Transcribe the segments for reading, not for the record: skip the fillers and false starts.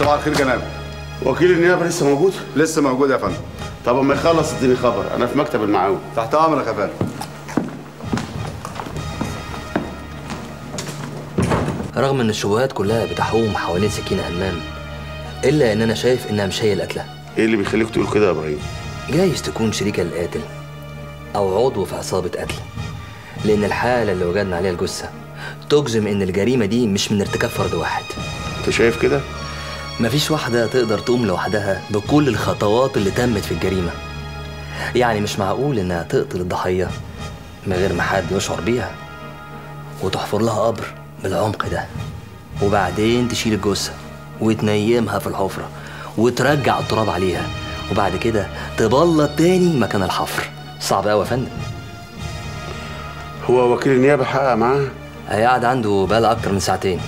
صباح الخير جناب. وكيل النيابه لسه موجود؟ لسه موجود يا فندم. طب اما يخلص اديني خبر، انا في مكتب المعاون. تحت امرك يا فندم. رغم ان الشبهات كلها بتحوم حوالين سكينه همام، الا ان انا شايف انها مش هي اللي قتلها. ايه اللي بيخليك تقول كده يا ابراهيم؟ جايز تكون شريكه للقاتل او عضو في عصابه قتل، لان الحاله اللي وجدنا عليها الجثه تجزم ان الجريمه دي مش من ارتكاب فرد واحد. انت شايف كده؟ مفيش واحده تقدر تقوم لوحدها بكل الخطوات اللي تمت في الجريمه، يعني مش معقول انها تقتل الضحيه من غير ما حد يشعر بيها وتحفر لها قبر بالعمق ده، وبعدين تشيل الجثه وتنيمها في الحفره وترجع التراب عليها، وبعد كده تبلط تاني مكان الحفر. صعب قوي يا فندم. هو وكيل النيابه حقق معاه؟ هيقعد عنده بقى اكتر من ساعتين.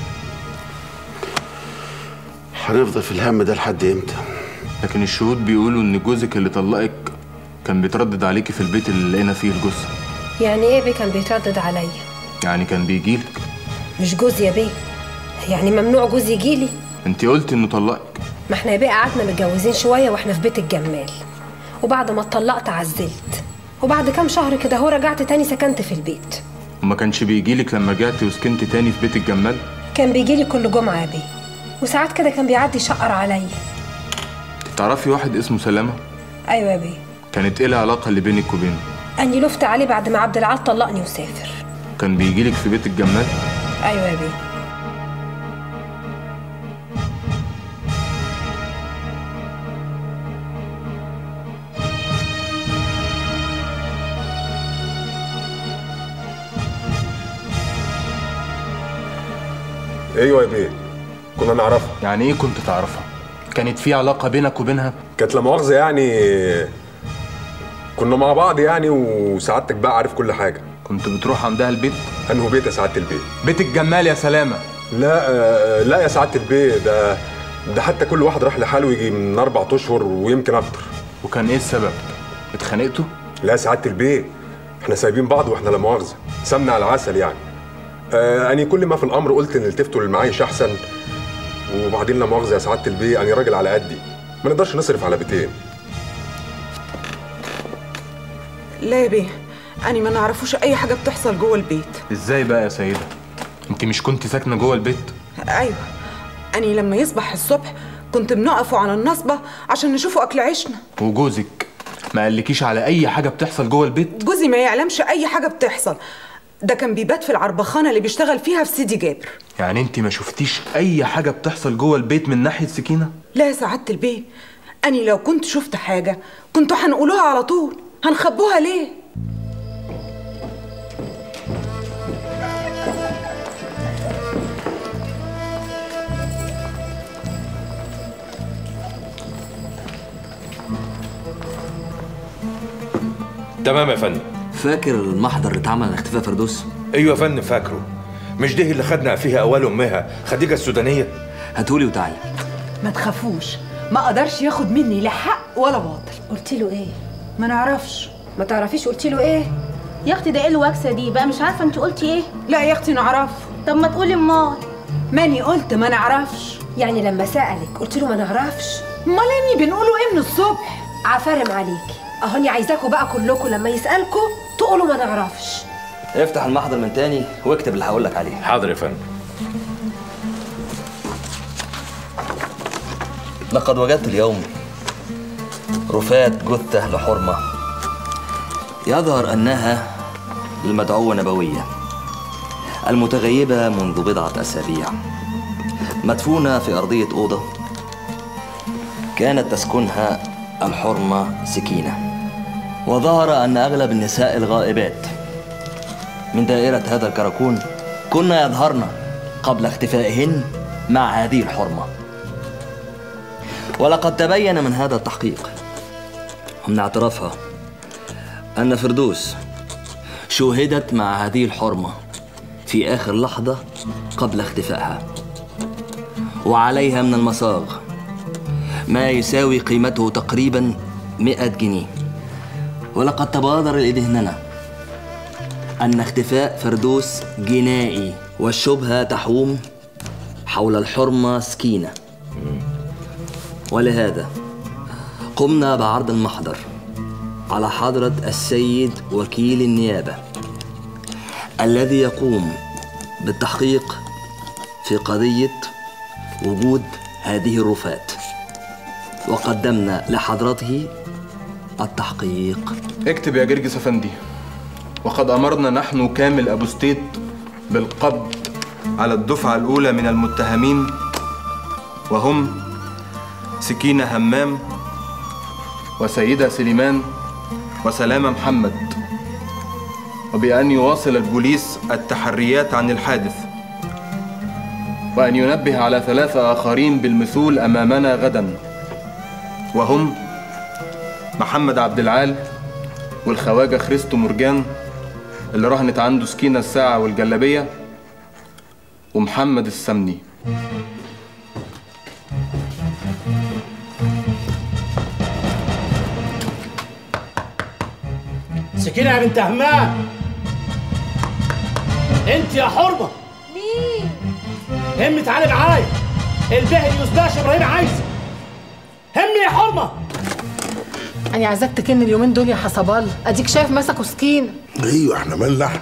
هنفضل في الهم ده لحد امتى؟ لكن الشهود بيقولوا ان جوزك اللي طلقك كان بيتردد عليكي في البيت اللي لقينا فيه الجثه. يعني ايه بيه كان بيتردد عليا؟ يعني كان بيجيلك. مش جوزي يا بيه، يعني ممنوع جوزي يجيلي؟ انت قلتي انه طلقك. ما احنا يا بيه قعدنا متجوزين شويه واحنا في بيت الجمال، وبعد ما اتطلقت عزلت، وبعد كام شهر كده هو رجعت تاني سكنت في البيت. وما كانش بيجيلك لما رجعتي وسكنت تاني في بيت الجمال؟ كان بيجيلي كل جمعه يا بيه، وساعات كده كان بيعدي يشقر عليا. تعرفي واحد اسمه سلامه؟ ايوه يا بيه. كانت ايه العلاقه اللي بينك وبينه؟ اني لفت عليه بعد ما عبد العال طلقني وسافر. كان بيجيلك في بيت الجمال؟ ايوه يا بيه. ايوه يا بيه، كنا نعرفها. يعني ايه كنت تعرفها؟ كانت في علاقه بينك وبينها؟ كانت لا مؤاخذه يعني كنا مع بعض يعني، وسعادتك بقى عارف كل حاجه. كنت بتروح عندها البيت؟ انه بيت يا سعاده البيه؟ بيت الجمال يا سلامه. لا لا يا سعاده البيه، ده حتى كل واحد راح لحاله يجي من 4 أشهر ويمكن اكتر. وكان ايه السبب؟ اتخانقتوا؟ لا يا سعاده البيه، احنا سايبين بعض واحنا لا مؤاخذه سمنه على العسل يعني. أنا كل ما في الأمر قلت إن التفتوا للمعايش أحسن، وبعدين لا مؤاخذة يا سعادة البيه، أنا راجل على قدي، ما نقدرش نصرف على بيتين. لا يا بيه، أنا ما نعرفوش أي حاجة بتحصل جوه البيت. إزاي بقى يا سيدة؟ أنت مش كنت ساكنة جوه البيت؟ أيوه، أنا لما يصبح الصبح كنت بنقفوا على النصبة عشان نشوفوا أكل عيشنا. وجوزك ما قالكيش على أي حاجة بتحصل جوه البيت؟ جوزي ما يعلمش أي حاجة بتحصل، ده كان بيبات في العربخانه اللي بيشتغل فيها في سيدي جابر. يعني انت ما شفتيش اي حاجه بتحصل جوه البيت من ناحيه سكينه؟ لا يا سعاده البيه، اني لو كنت شفت حاجه كنتوا هنقولوها على طول، هنخبوها ليه؟ تمام يا فندم. فاكر المحضر اللي اتعمل على اختفاء فردوس؟ ايوه يا فندم فاكره. مش دي اللي خدنا فيها اول امها خديجه السودانيه؟ هاتولي وتعالى. ما تخافوش، ما قدرش ياخد مني لا حق ولا باطل. قلت له ايه؟ ما نعرفش. ما تعرفيش قلت له ايه؟ يا اختي ده ايه الوكسه دي بقى؟ مش عارفه انت قلتي ايه؟ لا يا اختي نعرفه. طب ما تقولي امال. ماني قلت ما نعرفش، يعني لما سالك قلت له ما نعرفش. امال اني بنقوله ايه من الصبح؟ عفارم عليكي، اهوني عايزاكوا بقى كلكوا لما يسالكوا تقولوا ما نعرفش. افتح المحضر من تاني واكتب اللي هقول لك عليه. حاضر يا فندم. لقد وجدت اليوم رفات جثه لحرمه يظهر انها للمدعوه نبويه المتغيبه منذ 7 أسابيع، مدفونه في ارضيه اوضه كانت تسكنها الحرمه سكينه، وظهر أن أغلب النساء الغائبات من دائرة هذا الكراكون كن يظهرن قبل اختفائهن مع هذه الحرمة. ولقد تبين من هذا التحقيق ومن اعترافها أن فردوس شوهدت مع هذه الحرمة في آخر لحظة قبل اختفائها، وعليها من المصاغ ما يساوي قيمته تقريباً 100 جنيه. ولقد تبادر لذهننا أن اختفاء فردوس جنائي، والشبهة تحوم حول الحرمة سكينة ولهذا قمنا بعرض المحضر على حضرة السيد وكيل النيابة الذي يقوم بالتحقيق في قضية وجود هذه الرفات، وقدمنا لحضرته التحقيق. اكتب يا جرجس أفندي، وقد أمرنا نحن كامل أبو ستيت بالقبض على الدفعة الأولى من المتهمين، وهم سكينة همام وسيدة سليمان وسلامة محمد، وبأن يواصل البوليس التحريات عن الحادث، وأن ينبه على 3 آخرين بالمثول أمامنا غدا، وهم محمد عبد العال والخواجة خريستو مرجان اللي رهنت عنده سكينة الساعة والجلابية، ومحمد السمني. سكينة يا بنت همام، انت يا حرمة. مين؟ هم تعالي معايا، البهلي يوسف ابراهيم عايزك. هم يا حرمة، انا عايزاك تكن اليومين دول يا حصبال، اديك شايف مسكوا سكينة. ايوه احنا مالنا، احنا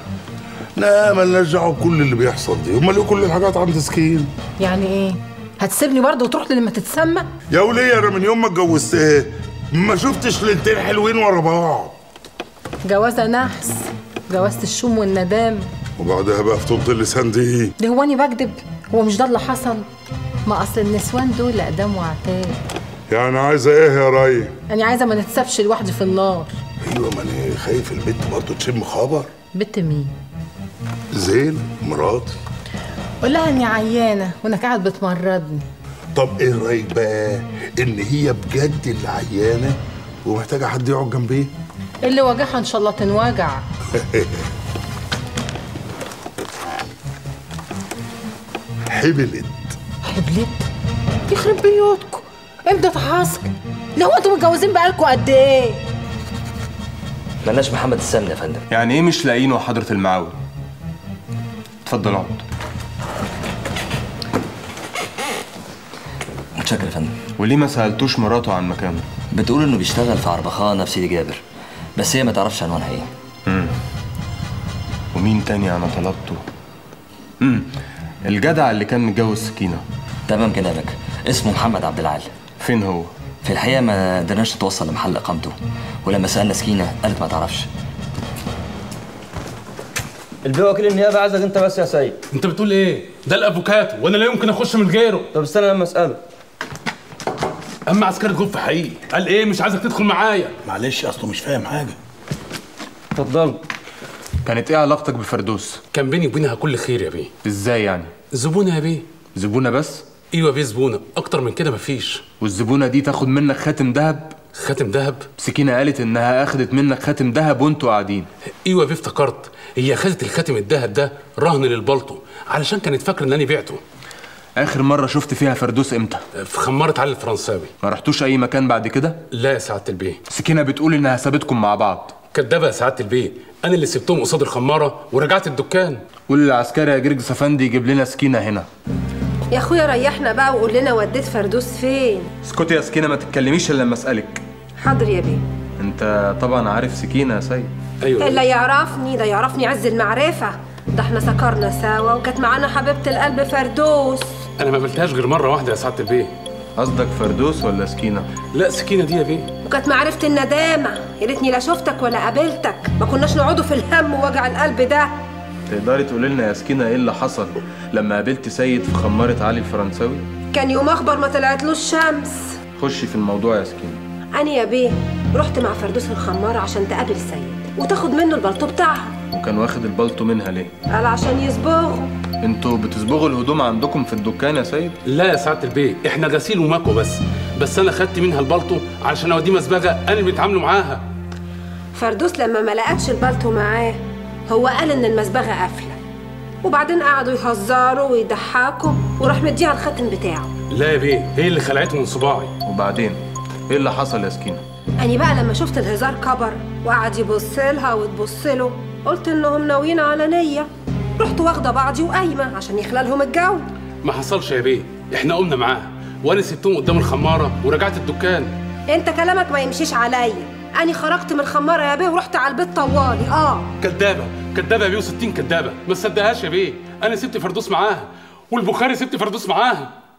لا مالناش دعوه بكل اللي بيحصل دي، امال ايه كل الحاجات عند سكينة؟ يعني ايه؟ هتسيبني برضه وتروح لما تتسمى؟ يا وليه انا من يوم ما اتجوزت ما شفتش ليلتين حلوين ورا بعض. جوازة نحس، جوازة الشوم والندام، وبعدها بقى فطنت اللسان دي. ده هو انا بكدب؟ هو مش ده اللي حصل؟ ما اصل النسوان دول اقدام وعتاب. يعني عايزه ايه يا ريا؟ انا عايزه ما نتسابش لوحدي في النار. ايوه ما انا خايف البت برضه تشم خبر. بت مين؟ زين مراتي. قول لها اني عيانه وانك قاعد بتمرضني. طب ايه رايك بقى ان هي بجد اللي عيانه ومحتاجه حد يقعد جنبيه؟ اللي واجهها ان شاء الله تنواجع. حبلت. حبلت؟ يخرب بيوتكم، امتى اتحصل؟ ده هو انتوا متجوزين بقالكم قد ايه؟ مالناش محمد السمني يا فندم. يعني ايه مش لاقيينه يا حضرة المعاون؟ اتفضل اقعد. متشكر يا فندم. وليه ما سالتوش مراته عن مكانه؟ بتقول انه بيشتغل في عربخانه في سيدي جابر، بس هي ما تعرفش عنوانها ايه. ومين تاني انا طلبته؟ الجدع اللي كان متجوز سكينه. تمام كلامك، اسمه محمد عبد العال. فين هو؟ في الحقيقه ما قدرناش نتوصل لمحل اقامته، ولما سالنا سكينه قالت ما تعرفش. البيه وكيل النيابه عايزك انت بس يا سيد. انت بتقول ايه؟ ده الافوكاتو وانا لا يمكن اخش من غيره. طب استنى لما اساله. اما عسكري الجوف حقيقي قال ايه؟ مش عايزك تدخل معايا. معلش اصله مش فاهم حاجه. اتفضل. كانت ايه علاقتك بفردوس؟ كان بيني وبينها كل خير يا بيه. ازاي يعني؟ زبونه يا بيه. زبونه بس؟ ايوه يا بيه زبونه، اكتر من كده مفيش. والزبونه دي تاخد منك خاتم ذهب؟ خاتم ذهب؟ سكينه قالت انها اخدت منك خاتم ذهب وانتوا قاعدين. ايوه يا بيه افتكرت، هي خدت الخاتم الذهب ده رهن للبلطو علشان كانت فاكره ان انا بعته. اخر مره شفت فيها فردوس امتى؟ في خماره علي الفرنساوي. ما رحتوش اي مكان بعد كده؟ لا يا سعاده البيه. سكينه بتقول انها سابتكم مع بعض. كدابه يا سعاده البيه، انا اللي سبتهم قصاد الخماره ورجعت الدكان. قول للعسكري يا جرجس افندي يجيب لنا سكينه هنا. يا اخويا ريحنا بقى وقول لنا وديت فردوس فين. اسكتي يا سكينه، ما تتكلميش الا لما اسالك. حاضر يا بيه. انت طبعا عارف سكينه يا سيد. ايوه. اللي يعرفني ده يعرفني عز المعرفه، ده احنا سكرنا سوا وكانت معانا حبيبه القلب فردوس. انا ما قابلتهاش غير مره واحده يا سعاده البيه. قصدك فردوس ولا سكينه؟ لا سكينه دي يا بيه. وكانت معرفه الندامه، يا ريتني لا شفتك ولا قابلتك، ما كناش نقعدوا في الهم ووجع القلب ده. تقدري تقولي لنا يا سكينه ايه اللي حصل لما قابلت سيد في خماره علي الفرنساوي؟ كان يوم اخبر ما طلعتلوش الشمس. خشي في الموضوع يا سكينه. انا يا بيه رحت مع فردوس الخماره عشان تقابل سيد وتاخد منه البلطو بتاعها. وكان واخد البلطو منها ليه؟ قال عشان يصبغوا. انتوا بتصبغوا الهدوم عندكم في الدكان يا سيد؟ لا يا سعاده البيه، احنا غسيل ومكوى بس انا خدت منها البلطو علشان اوديه مسبغه انا اللي بيتعاملوا معاها. فردوس لما ما لقتش البلطو معاه هو قال ان المسبغه قافله، وبعدين قعدوا يهزروا ويضحكوا وراح مديها الخاتم بتاعه. لا يا بيه، هي اللي خلعته من صباعي. وبعدين ايه اللي حصل يا سكينه؟ أنا بقى لما شفت الهزار كبر وقعد يبص لها وتبص له قلت إنهم ناويين على نية، رحت واخدة بعضي وقايمة عشان يخلى لهم الجو. ما حصلش يا بيه، إحنا قمنا معاها وانا سبتهم قدام الخماره ورجعت الدكان. انت كلامك ما يمشيش عليا، انا خرجت من الخماره يا بيه ورحت على البيت طوالي. كدابه كدابه يا بيه، وستين كدابه، ما تصدقهاش يا بيه. انا سبت فردوس معاها والبخاري سبت فردوس معاها.